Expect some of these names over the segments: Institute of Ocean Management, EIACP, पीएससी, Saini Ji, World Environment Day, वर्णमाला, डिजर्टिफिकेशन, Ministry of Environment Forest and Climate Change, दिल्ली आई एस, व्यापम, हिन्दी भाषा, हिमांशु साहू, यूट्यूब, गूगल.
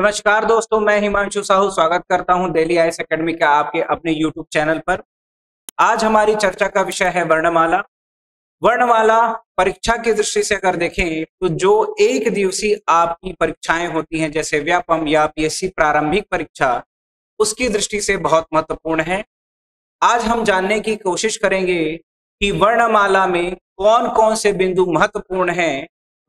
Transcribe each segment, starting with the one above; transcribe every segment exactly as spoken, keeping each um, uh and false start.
नमस्कार दोस्तों, मैं हिमांशु साहू स्वागत करता हूं दिल्ली आई एस का आपके अपने यूट्यूब चैनल पर। आज हमारी चर्चा का विषय है वर्णमाला। वर्णमाला परीक्षा की दृष्टि से अगर देखें तो जो एक दिवसीय आपकी परीक्षाएं होती हैं जैसे व्यापम या पीएससी प्रारंभिक परीक्षा, उसकी दृष्टि से बहुत महत्वपूर्ण है। आज हम जानने की कोशिश करेंगे कि वर्णमाला में कौन कौन से बिंदु महत्वपूर्ण है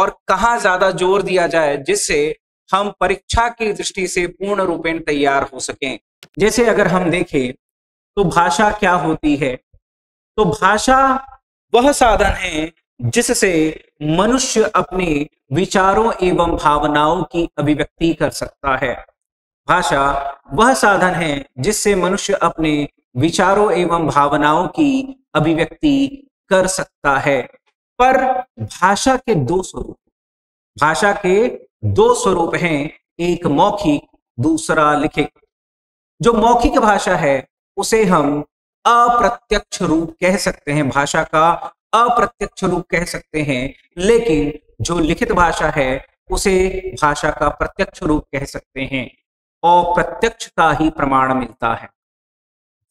और कहाँ ज्यादा जोर दिया जाए जिससे हम परीक्षा की दृष्टि से पूर्ण रूपेण तैयार हो सकें। जैसे अगर हम देखें तो भाषा क्या होती है, तो भाषा वह साधन है जिससे मनुष्य अपने विचारों एवं भावनाओं की अभिव्यक्ति कर सकता है। भाषा वह साधन है जिससे मनुष्य अपने विचारों एवं भावनाओं की अभिव्यक्ति कर सकता है। पर भाषा के दो स्वरूप, भाषा के दो स्वरूप हैं, एक मौखिक दूसरा लिखित। जो मौखिक भाषा है उसे हम अप्रत्यक्ष रूप कह सकते हैं, भाषा का अप्रत्यक्ष रूप कह सकते हैं। लेकिन जो लिखित भाषा है उसे भाषा का प्रत्यक्ष रूप कह सकते हैं और प्रत्यक्ष का ही प्रमाण मिलता है।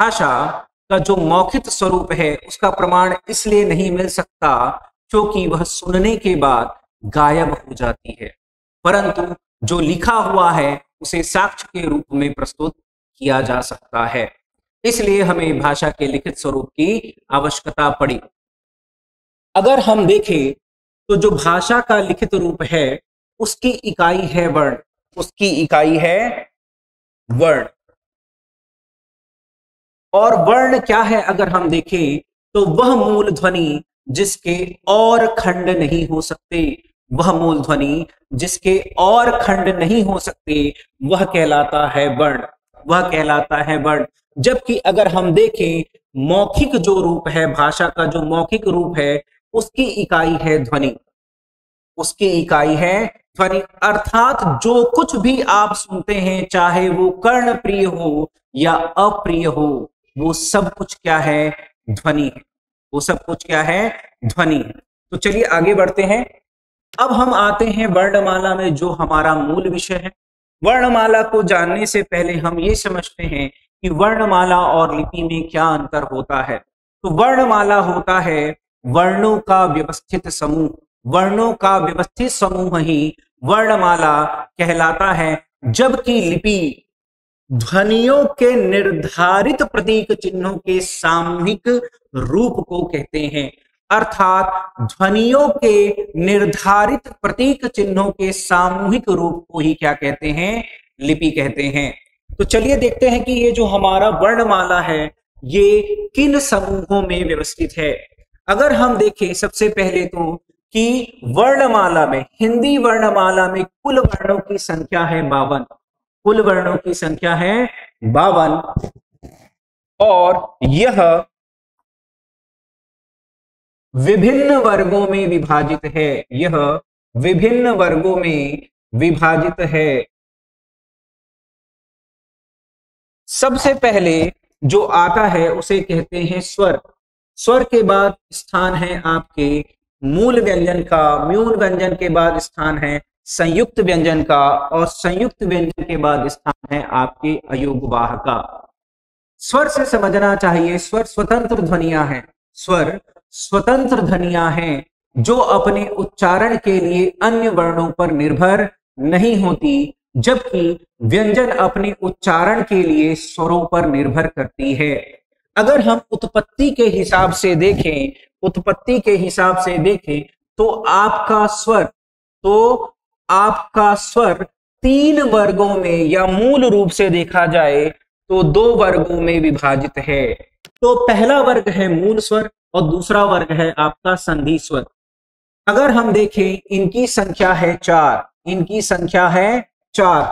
भाषा का जो मौखिक स्वरूप है उसका प्रमाण इसलिए नहीं मिल सकता क्योंकि वह सुनने के बाद गायब हो जाती है, परंतु जो लिखा हुआ है उसे साक्ष्य के रूप में प्रस्तुत किया जा सकता है। इसलिए हमें भाषा के लिखित स्वरूप की आवश्यकता पड़ी। अगर हम देखें तो जो भाषा का लिखित रूप है उसकी इकाई है वर्ण, उसकी इकाई है वर्ण। और वर्ण क्या है अगर हम देखें तो वह मूल ध्वनि जिसके और खंड नहीं हो सकते, वह मूल ध्वनि जिसके और खंड नहीं हो सकते वह कहलाता है वर्ण, वह कहलाता है वर्ण। जबकि अगर हम देखें मौखिक जो रूप है, भाषा का जो मौखिक रूप है उसकी इकाई है ध्वनि, उसकी इकाई है ध्वनि। अर्थात जो कुछ भी आप सुनते हैं चाहे वो कर्ण प्रिय हो या अप्रिय हो, वो सब कुछ क्या है, ध्वनि है। वो सब कुछ क्या है, ध्वनि। तो चलिए आगे बढ़ते हैं। अब हम आते हैं वर्णमाला में, जो हमारा मूल विषय है। वर्णमाला को जानने से पहले हम ये समझते हैं कि वर्णमाला और लिपि में क्या अंतर होता है। तो वर्णमाला होता है वर्णों का व्यवस्थित समूह, वर्णों का व्यवस्थित समूह ही वर्णमाला कहलाता है। जबकि लिपि ध्वनियों के निर्धारित प्रतीक चिन्हों के सामूहिक रूप को कहते हैं। अर्थात ध्वनियों के निर्धारित प्रतीक चिन्हों के सामूहिक रूप को ही क्या कहते हैं, लिपि कहते हैं। तो चलिए देखते हैं कि ये जो हमारा वर्णमाला है ये किन समूहों में व्यवस्थित है। अगर हम देखें सबसे पहले तो कि वर्णमाला में, हिंदी वर्णमाला में कुल वर्णों की संख्या है बावन, कुल वर्णों की संख्या है बावन। और यह विभिन्न वर्गों में विभाजित है, यह विभिन्न वर्गों में विभाजित है। सबसे पहले जो आता है उसे कहते हैं स्वर। स्वर के बाद स्थान है आपके मूल व्यंजन का, मूल व्यंजन के बाद स्थान है संयुक्त व्यंजन का, और संयुक्त व्यंजन के बाद स्थान है आपके अयोगवाह का। स्वर से समझना चाहिए, स्वर स्वतंत्र ध्वनियां हैं, स्वर स्वतंत्र ध्वनियां हैं जो अपने उच्चारण के लिए अन्य वर्णों पर निर्भर नहीं होती। जबकि व्यंजन अपने उच्चारण के लिए स्वरों पर निर्भर करती है। अगर हम उत्पत्ति के हिसाब से देखें, उत्पत्ति के हिसाब से देखें तो आपका स्वर, तो आपका स्वर तीन वर्गों में या मूल रूप से देखा जाए तो दो वर्गों में विभाजित है। तो पहला वर्ग है मूल स्वर और दूसरा वर्ग है आपका संधि स्वर। अगर हम देखें इनकी संख्या है चार, इनकी संख्या है चार।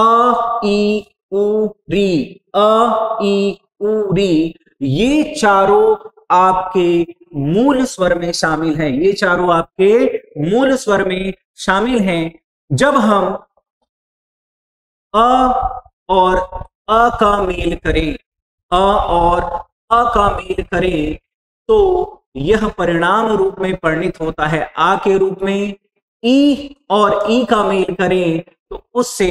अ ई उ री, अ ई उ री, ये चारों आपके मूल स्वर में शामिल हैं, ये चारों आपके मूल स्वर में शामिल हैं। जब हम अ और अ का मेल करें, अ और अ का मेल करें तो यह परिणाम रूप में परिणित होता है आ के रूप में। ई और ई का मेल करें तो उससे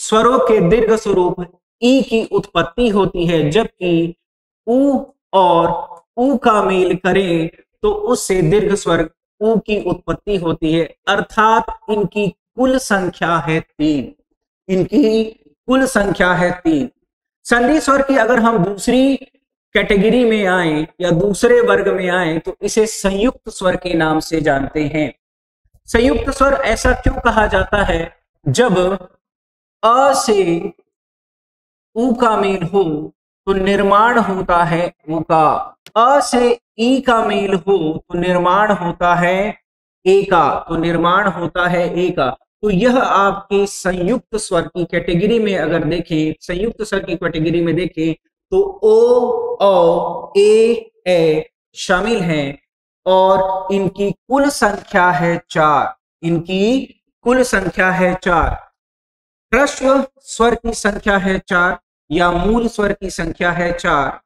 स्वरों के दीर्घ स्वरूप ई की उत्पत्ति होती है, जबकि ऊ और ऊ का मेल करें तो उससे दीर्घ स्वर ऊ की उत्पत्ति होती है। अर्थात इनकी कुल संख्या है तीन, इनकी कुल संख्या है तीन। संधि स्वर की अगर हम दूसरी कैटेगरी में आए या दूसरे वर्ग में आए तो इसे संयुक्त स्वर के नाम से जानते हैं। संयुक्त स्वर ऐसा क्यों कहा जाता है? जब अ से ऊ का मेल हो तो निर्माण होता है ऊ का, अ से ई का मेल हो तो निर्माण होता है ए का, तो निर्माण होता है ए का। तो यह आपके संयुक्त स्वर की कैटेगरी में अगर देखें, संयुक्त स्वर की कैटेगरी में देखें तो ओ, औ, ए, ऐ शामिल हैं और इनकी कुल संख्या है चार, इनकी कुल संख्या है चार। ह्रस्व स्वर की संख्या है चार या मूल स्वर की संख्या है चार।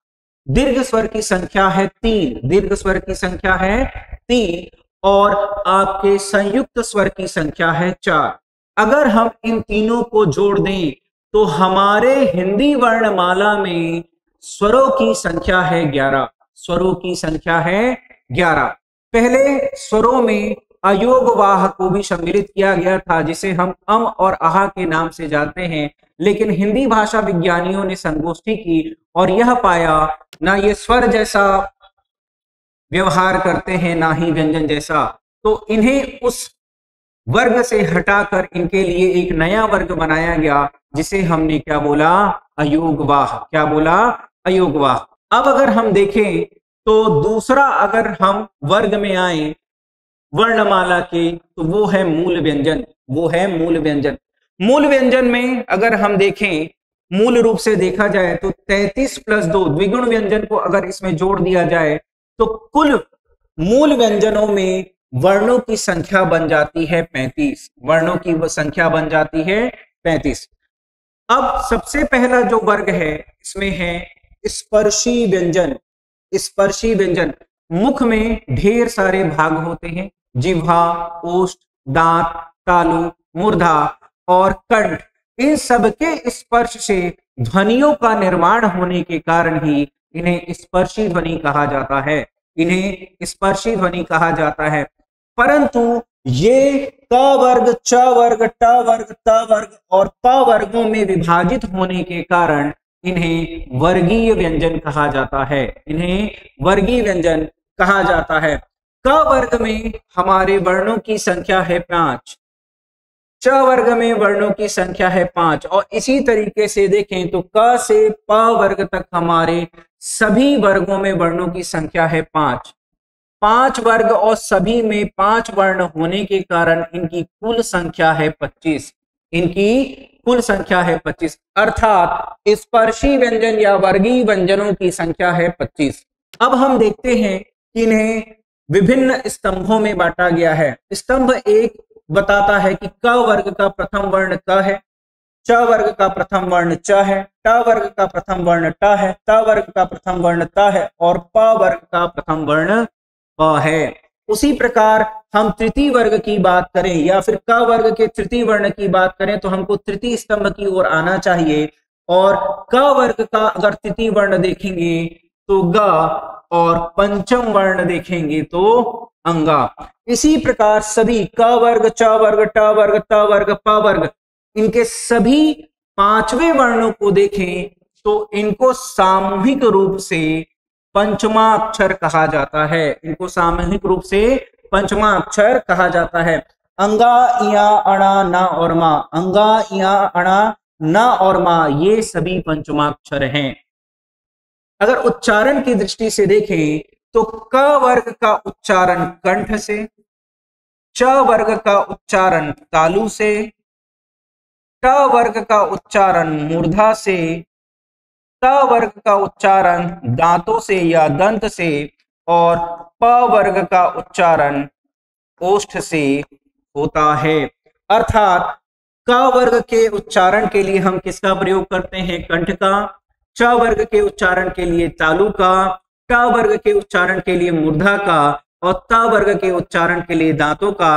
दीर्घ स्वर की संख्या है तीन, दीर्घ स्वर की संख्या है तीन और आपके संयुक्त स्वर की संख्या है चार। अगर हम इन तीनों को जोड़ दें तो हमारे हिंदी वर्णमाला में स्वरों की संख्या है ग्यारह, स्वरों की संख्या है ग्यारह। पहले स्वरों में अयोगवाह को भी सम्मिलित किया गया था, जिसे हम अम और आहा के नाम से जानते हैं, लेकिन हिंदी भाषा विज्ञानियों ने संगोष्ठी की और यह पाया ना ये स्वर जैसा व्यवहार करते हैं ना ही व्यंजन जैसा, तो इन्हें उस वर्ग से हटाकर इनके लिए एक नया वर्ग बनाया गया जिसे हमने क्या बोला? अयोगवाह। क्या बोला? अयोगवाह। अब अगर हम देखें तो दूसरा अगर हम वर्ग में आए वर्णमाला के तो वो है मूल व्यंजन, वो है मूल व्यंजन। मूल व्यंजन में अगर हम देखें मूल रूप से देखा जाए तो तैंतीस प्लस दो द्विगुण व्यंजन को अगर इसमें जोड़ दिया जाए तो कुल मूल व्यंजनों में वर्णों की संख्या बन जाती है पैंतीस, वर्णों की संख्या बन जाती है पैंतीस। अब सबसे पहला जो वर्ग है इसमें है स्पर्शी व्यंजन। स्पर्शी व्यंजन मुख में ढेर सारे भाग होते हैं, जिह्वा, ओष्ठ, दांत, तालु, मूर्धा और कंठ। इन सबके स्पर्श से ध्वनियों का निर्माण होने के कारण ही इन्हें स्पर्शी ध्वनि कहा जाता है, इन्हें स्पर्शी ध्वनि कहा जाता है। परंतु ये क वर्ग, च वर्ग, ट वर्ग, त वर्ग और प वर्गों में विभाजित होने के कारण इन्हें वर्गीय व्यंजन कहा जाता है, इन्हें वर्गीय व्यंजन कहा जाता है। क वर्ग में हमारे वर्णों की संख्या है पांच, च वर्ग में वर्णों की संख्या है पांच और इसी तरीके से देखें तो क से प वर्ग तक हमारे सभी वर्गों में वर्णों की संख्या है पांच। पांच वर्ग और सभी में पांच वर्ण होने के कारण इनकी कुल संख्या है पच्चीस, इनकी कुल संख्या है पच्चीस। अर्थात स्पर्शी व्यंजन या वर्गीय व्यंजनों की संख्या है पच्चीस। अब हम देखते हैं कि इन्हें विभिन्न स्तंभों में बांटा गया है। स्तंभ एक बताता है कि क वर्ग का प्रथम वर्ण क है, च वर्ग का प्रथम वर्ण च है, ट वर्ग का प्रथम वर्ण ट है, त वर्ग का प्रथम वर्ण त है और प वर्ग का प्रथम वर्ण प है। उसी प्रकार हम तृतीय वर्ग की बात करें या फिर क वर्ग के तृतीय वर्ण की बात करें तो हमको तृतीय स्तंभ की ओर आना चाहिए और क वर्ग का अगर तृतीय वर्ण देखेंगे तो ग और पंचम वर्ण देखेंगे तो अंगा। इसी प्रकार सभी क वर्ग, च वर्ग, ट वर्ग, त वर्ग, प वर्ग इनके सभी पांचवें वर्णों को देखें तो इनको सामूहिक रूप से पंचमाक्षर कहा जाता है, इनको सामूहिक रूप से पंचमाक्षर कहा जाता है। अंगा, इया, अणा, ना और मा। अंगा, इया, अणा, ना और मा ये सभी पंचमाक्षर हैं। अगर उच्चारण की दृष्टि से देखें तो क वर्ग का उच्चारण कंठ से, च वर्ग का उच्चारण तालु से, ट वर्ग का उच्चारण मूर्धा से, त वर्ग का उच्चारण दांतों से या दंत से और प वर्ग का उच्चारण ओष्ठ से होता है। अर्थात क वर्ग के उच्चारण के लिए हम किसका प्रयोग करते हैं? कंठ का। च वर्ग के उच्चारण के लिए तालु का, ट वर्ग के उच्चारण के लिए मूर्धा का और त वर्ग के उच्चारण के लिए दांतों का।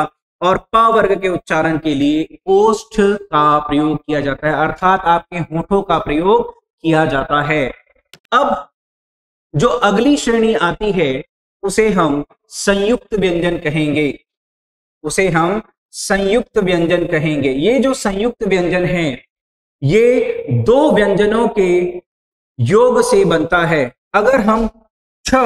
और प वर्ग के उच्चारण के लिए ओष्ठ का प्रयोग किया जाता है, अर्थात आपके होठों का प्रयोग किया जाता है। अब जो अगली श्रेणी आती है उसे हम संयुक्त व्यंजन कहेंगे, उसे हम संयुक्त व्यंजन कहेंगे। ये जो संयुक्त व्यंजन है ये दो व्यंजनों के योग से बनता है। अगर हम छ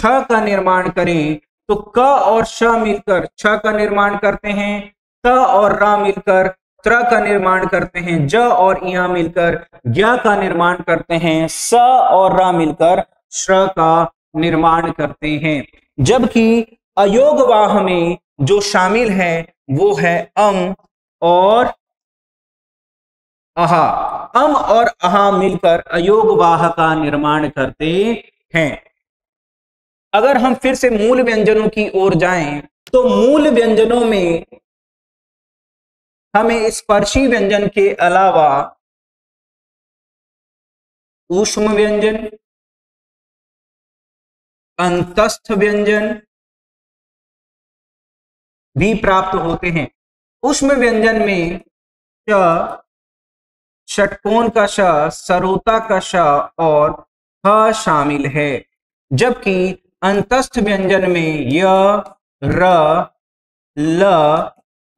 छ का निर्माण करें तो क और श मिलकर छ का निर्माण करते हैं, त और र मिलकर त्र का निर्माण करते हैं, ज और इया मिलकर ज्ञ का निर्माण करते हैं, स और र मिलकर श्र का निर्माण करते हैं। जबकि अयोगवाह में जो शामिल है वो है अम और अहा। अम और अहा मिलकर अयोगवाह का निर्माण करते हैं। अगर हम फिर से मूल व्यंजनों की ओर जाएं तो मूल व्यंजनों में हमें स्पर्शी व्यंजन के अलावा ऊष्म व्यंजन, अंतस्थ व्यंजन भी प्राप्त होते हैं। ऊष्म व्यंजन में श, षटकोण का श, सरोता का श और ह शामिल है। जबकि अंतस्थ व्यंजन में य, र, ल,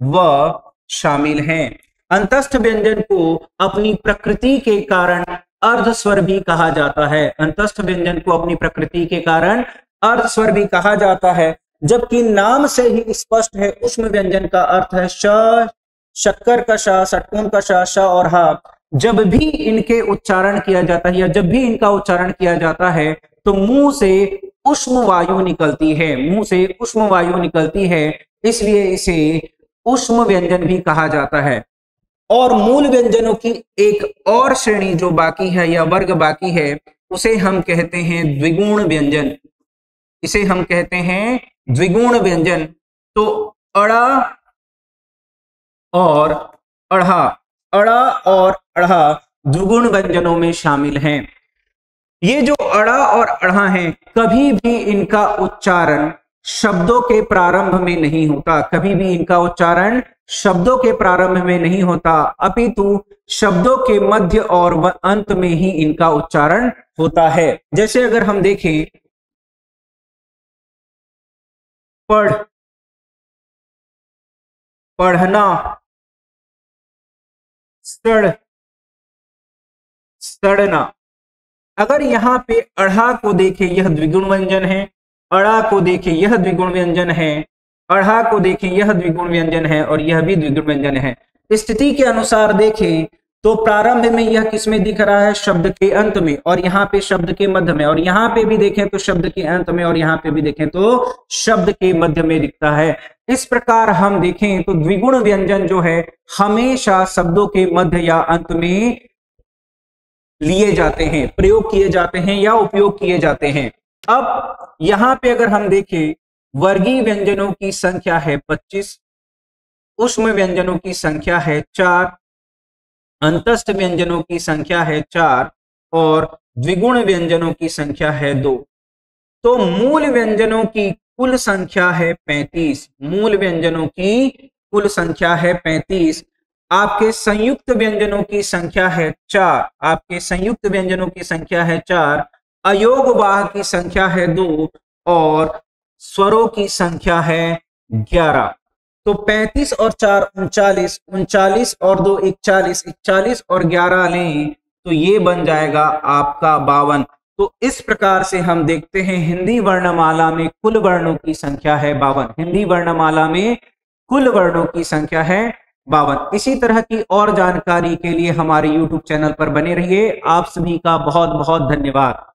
व शामिल हैं। अंतस्थ व्यंजन को अपनी प्रकृति के कारण अर्धस्वर भी कहा जाता है, अंतस्थ व्यंजन को अपनी प्रकृति के कारण अर्धस्वर भी कहा जाता है। जबकि नाम से ही स्पष्ट है उष्म व्यंजन का अर्थ है श, शक्कर का श, षटकोण का श, श और ह। जब भी इनके उच्चारण किया जाता है या जब भी इनका उच्चारण किया जाता है तो मुंह से उष्म वायु निकलती है, मुंह से उष्म वायु निकलती है, इसलिए इसे उष्म व्यंजन भी कहा जाता है। और मूल व्यंजनों की एक और श्रेणी जो बाकी है या वर्ग बाकी है उसे हम कहते हैं द्विगुण व्यंजन, इसे हम कहते हैं द्विगुण व्यंजन। तो अड़ा और अढ़ा, अड़ा और अढ़ा द्विगुण व्यंजनों में शामिल हैं। ये जो अड़ा और अढ़ा हैं कभी भी इनका उच्चारण शब्दों के प्रारंभ में नहीं होता, कभी भी इनका उच्चारण शब्दों के प्रारंभ में नहीं होता, अपितु शब्दों के मध्य और अंत में ही इनका उच्चारण होता है। जैसे अगर हम देखें पढ़, पढ़ना, सड़, सड़ना। अगर यहां पे अढ़ा को देखें यह द्विगुण व्यंजन है, अड़ा को देखें यह द्विगुण व्यंजन है, अढ़ा को देखें यह द्विगुण व्यंजन है और यह भी द्विगुण व्यंजन है। स्थिति के अनुसार देखें तो प्रारंभ में यह किसमें दिख रहा है, शब्द के अंत में, और यहाँ पे शब्द के मध्य में, और यहाँ पे भी देखें तो शब्द के अंत में, और यहाँ पे भी देखें तो शब्द के मध्य में दिखता है। इस प्रकार हम देखें तो द्विगुण व्यंजन जो है हमेशा शब्दों के मध्य या अंत में लिए जाते हैं, प्रयोग किए जाते हैं या उपयोग किए जाते हैं। अब यहाँ पे अगर हम देखें वर्गीय व्यंजनों की संख्या है पच्चीस, उष्म व्यंजनों की संख्या है चार, अंतस्थ व्यंजनों की संख्या है चार और द्विगुण व्यंजनों की संख्या है दो। तो मूल व्यंजनों की कुल संख्या है पैंतीस, मूल व्यंजनों की कुल संख्या है पैंतीस। आपके संयुक्त व्यंजनों की संख्या है चार, आपके संयुक्त व्यंजनों की संख्या है चार, अयोगवाह की संख्या है दो और स्वरों की संख्या है ग्यारह। तो पैंतीस और चार उनचालीस, उनचालीस और दो इकचालीस, इकचालीस और ग्यारह लें तो ये बन जाएगा आपका बावन। तो इस प्रकार से हम देखते हैं हिंदी वर्णमाला में कुल वर्णों की संख्या है बावन, हिंदी वर्णमाला में कुल वर्णों की संख्या है बावन। इसी तरह की और जानकारी के लिए हमारे यूट्यूब चैनल पर बने रहिए। आप सभी का बहुत बहुत धन्यवाद।